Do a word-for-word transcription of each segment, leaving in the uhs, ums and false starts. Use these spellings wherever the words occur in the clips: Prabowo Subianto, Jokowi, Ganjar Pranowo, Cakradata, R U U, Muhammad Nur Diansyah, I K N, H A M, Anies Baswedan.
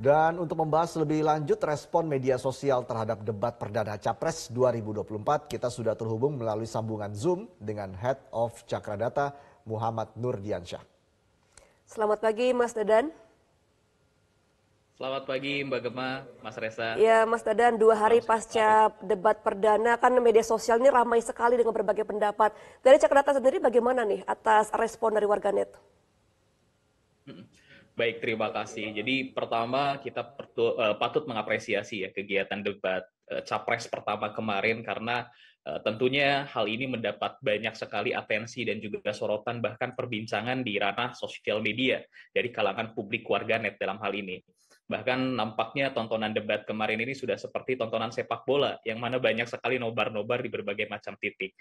Dan untuk membahas lebih lanjut respon media sosial terhadap debat perdana Capres dua ribu dua puluh empat, kita sudah terhubung melalui sambungan Zoom dengan Head of Cakradata, Muhammad Nur Diansyah. Selamat pagi Mas Dadan. Selamat pagi Mbak Gema, Mas Resa. Ya Mas Dadan, dua hari pasca debat perdana kan media sosial ini ramai sekali dengan berbagai pendapat. Dari Cakradata sendiri bagaimana nih atas respon dari warganet? Baik, terima kasih. Jadi pertama kita pertu, uh, patut mengapresiasi ya kegiatan debat uh, Capres pertama kemarin karena uh, tentunya hal ini mendapat banyak sekali atensi dan juga sorotan bahkan perbincangan di ranah sosial media dari kalangan publik warganet dalam hal ini. Bahkan nampaknya tontonan debat kemarin ini sudah seperti tontonan sepak bola, yang mana banyak sekali nobar-nobar di berbagai macam titik.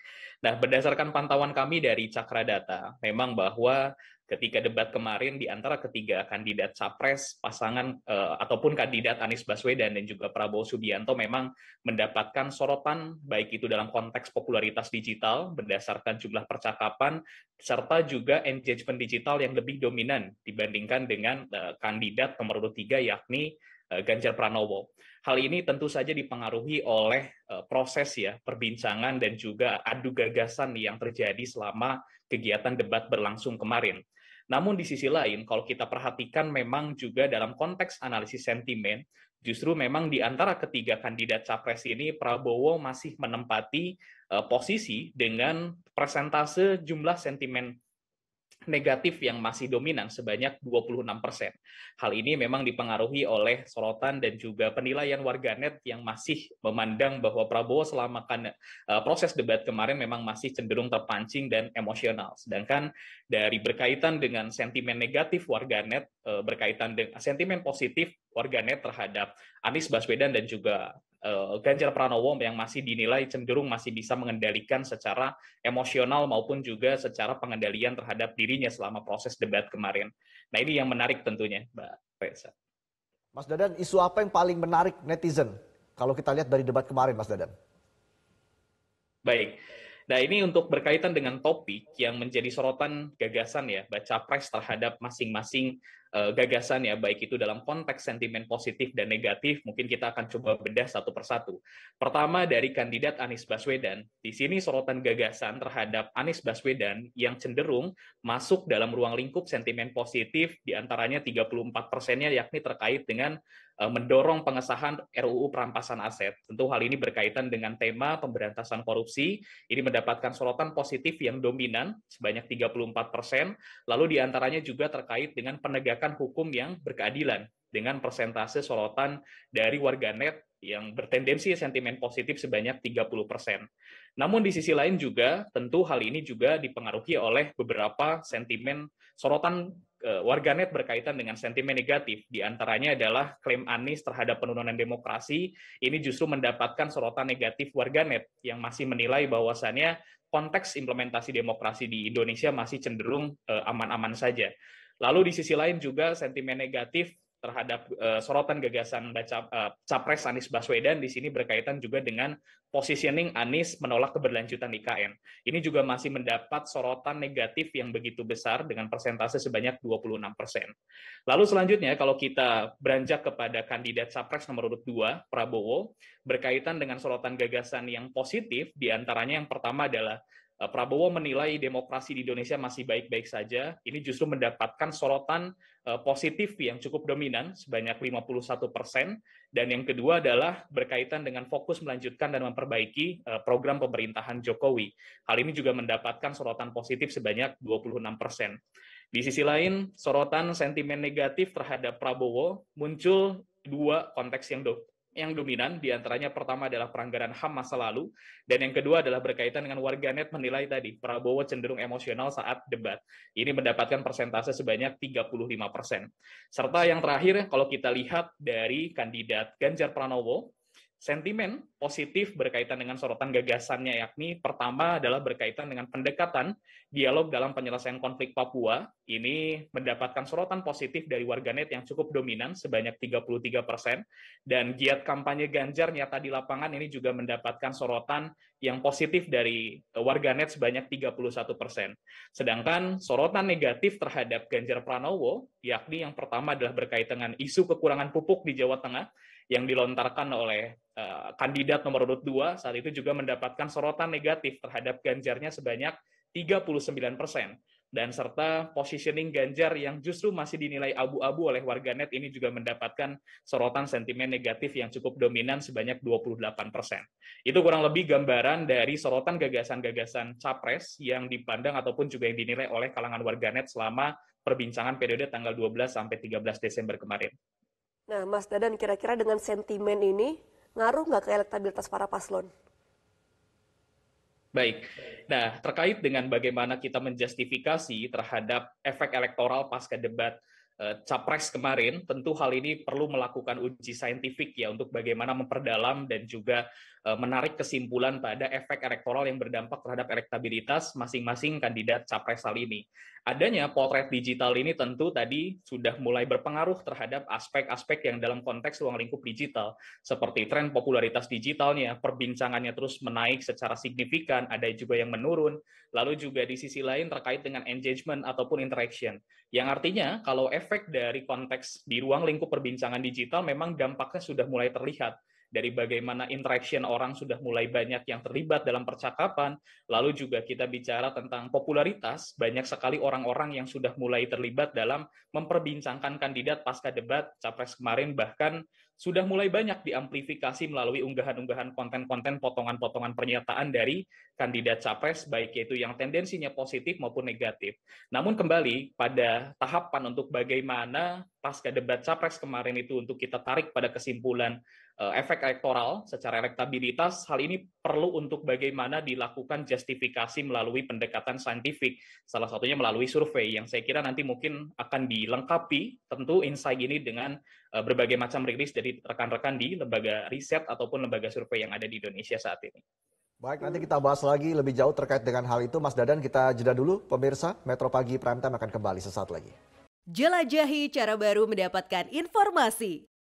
Nah, berdasarkan pantauan kami dari Cakradata, memang bahwa ketika debat kemarin di antara ketiga kandidat Capres, pasangan eh, ataupun kandidat Anies Baswedan dan juga Prabowo Subianto memang mendapatkan sorotan, baik itu dalam konteks popularitas digital berdasarkan jumlah percakapan, serta juga engagement digital yang lebih dominan dibandingkan dengan eh, kandidat nomor tiga yakni eh, Ganjar Pranowo. Hal ini tentu saja dipengaruhi oleh uh, proses ya perbincangan dan juga adu gagasan yang terjadi selama kegiatan debat berlangsung kemarin. Namun di sisi lain, kalau kita perhatikan memang juga dalam konteks analisis sentimen, justru memang di antara ketiga kandidat Capres ini Prabowo masih menempati uh, posisi dengan persentase jumlah sentimen negatif yang masih dominan sebanyak dua puluh enam persen. Hal ini memang dipengaruhi oleh sorotan dan juga penilaian warganet yang masih memandang bahwa Prabowo selama kan, uh, proses debat kemarin memang masih cenderung terpancing dan emosional. Sedangkan dari berkaitan dengan sentimen negatif warganet, uh, berkaitan dengan sentimen positif warganet terhadap Anies Baswedan dan juga Ganjar Pranowo yang masih dinilai cenderung masih bisa mengendalikan secara emosional maupun juga secara pengendalian terhadap dirinya selama proses debat kemarin. Nah ini yang menarik tentunya, Mbak Resa. Mas Dadan, isu apa yang paling menarik netizen kalau kita lihat dari debat kemarin, Mas Dadan? Baik. Nah ini untuk berkaitan dengan topik yang menjadi sorotan gagasan ya, baca pres terhadap masing-masing uh, gagasan ya, baik itu dalam konteks sentimen positif dan negatif, mungkin kita akan coba bedah satu persatu. Pertama dari kandidat Anies Baswedan, di sini sorotan gagasan terhadap Anies Baswedan yang cenderung masuk dalam ruang lingkup sentimen positif, diantaranya tiga puluh empat persennya yakni terkait dengan mendorong pengesahan R U U perampasan aset. Tentu hal ini berkaitan dengan tema pemberantasan korupsi. Ini mendapatkan sorotan positif yang dominan sebanyak tiga puluh empat persen. Lalu diantaranya juga terkait dengan penegakan hukum yang berkeadilan dengan persentase sorotan dari warganet yang bertendensi sentimen positif sebanyak tiga puluh persen. Namun di sisi lain juga tentu hal ini juga dipengaruhi oleh beberapa sentimen sorotan warganet berkaitan dengan sentimen negatif, diantaranya adalah klaim Anies terhadap penurunan demokrasi, ini justru mendapatkan sorotan negatif warganet yang masih menilai bahwasannya konteks implementasi demokrasi di Indonesia masih cenderung aman-aman saja. Lalu di sisi lain juga sentimen negatif terhadap uh, sorotan gagasan baca, uh, Capres Anies Baswedan di sini berkaitan juga dengan positioning Anies menolak keberlanjutan I K N. Ini juga masih mendapat sorotan negatif yang begitu besar dengan persentase sebanyak dua puluh enam persen. Lalu selanjutnya kalau kita beranjak kepada kandidat Capres nomor urut dua, Prabowo, berkaitan dengan sorotan gagasan yang positif, diantaranya yang pertama adalah Prabowo menilai demokrasi di Indonesia masih baik-baik saja, ini justru mendapatkan sorotan positif yang cukup dominan sebanyak lima puluh satu persen, dan yang kedua adalah berkaitan dengan fokus melanjutkan dan memperbaiki program pemerintahan Jokowi. Hal ini juga mendapatkan sorotan positif sebanyak dua puluh enam persen. Di sisi lain, sorotan sentimen negatif terhadap Prabowo muncul dua konteks yang dominan. Yang dominan diantaranya pertama adalah pelanggaran H A M masa lalu, dan yang kedua adalah berkaitan dengan warganet menilai tadi Prabowo cenderung emosional saat debat. Ini mendapatkan persentase sebanyak tiga puluh lima persen. Serta yang terakhir kalau kita lihat dari kandidat Ganjar Pranowo, sentimen positif berkaitan dengan sorotan gagasannya, yakni pertama adalah berkaitan dengan pendekatan dialog dalam penyelesaian konflik Papua. Ini mendapatkan sorotan positif dari warganet yang cukup dominan sebanyak tiga puluh tiga persen, dan giat kampanye Ganjar nyata di lapangan ini juga mendapatkan sorotan yang positif dari warganet sebanyak tiga puluh satu persen. Sedangkan sorotan negatif terhadap Ganjar Pranowo, yakni yang pertama adalah berkaitan dengan isu kekurangan pupuk di Jawa Tengah yang dilontarkan oleh uh, kandidat nomor urut dua, saat itu juga mendapatkan sorotan negatif terhadap Ganjarnya sebanyak tiga puluh sembilan persen. Dan serta positioning Ganjar yang justru masih dinilai abu-abu oleh warganet ini juga mendapatkan sorotan sentimen negatif yang cukup dominan sebanyak dua puluh delapan persen. Itu kurang lebih gambaran dari sorotan gagasan-gagasan capres yang dipandang ataupun juga yang dinilai oleh kalangan warganet selama perbincangan periode tanggal dua belas sampai tiga belas Desember kemarin. Nah, Mas Dadan, kira-kira dengan sentimen ini ngaruh nggak ke elektabilitas para paslon? Baik, nah terkait dengan bagaimana kita menjustifikasi terhadap efek elektoral pasca debat eh, Capres kemarin, tentu hal ini perlu melakukan uji saintifik ya untuk bagaimana memperdalam dan juga eh, menarik kesimpulan pada efek elektoral yang berdampak terhadap elektabilitas masing-masing kandidat Capres kali ini. Adanya potret digital ini tentu tadi sudah mulai berpengaruh terhadap aspek-aspek yang dalam konteks ruang lingkup digital, seperti tren popularitas digitalnya, perbincangannya terus menaik secara signifikan, ada juga yang menurun, lalu juga di sisi lain terkait dengan engagement ataupun interaction, yang artinya kalau efek dari konteks di ruang lingkup perbincangan digital memang dampaknya sudah mulai terlihat, dari bagaimana interaction orang sudah mulai banyak yang terlibat dalam percakapan, lalu juga kita bicara tentang popularitas, banyak sekali orang-orang yang sudah mulai terlibat dalam memperbincangkan kandidat pasca debat Capres kemarin, bahkan sudah mulai banyak diamplifikasi melalui unggahan-unggahan konten-konten potongan-potongan pernyataan dari kandidat Capres, baik itu yang tendensinya positif maupun negatif. Namun kembali pada tahapan untuk bagaimana pasca debat Capres kemarin itu untuk kita tarik pada kesimpulan efek elektoral secara elektabilitas, hal ini perlu untuk bagaimana dilakukan justifikasi melalui pendekatan saintifik, salah satunya melalui survei yang saya kira nanti mungkin akan dilengkapi tentu insight ini dengan berbagai macam rilis dari rekan-rekan di lembaga riset ataupun lembaga survei yang ada di Indonesia saat ini. Baik, nanti kita bahas lagi lebih jauh terkait dengan hal itu. Mas Dadan, kita jeda dulu. Pemirsa, Metro Pagi Prime Time akan kembali sesaat lagi. Jelajahi cara baru mendapatkan informasi.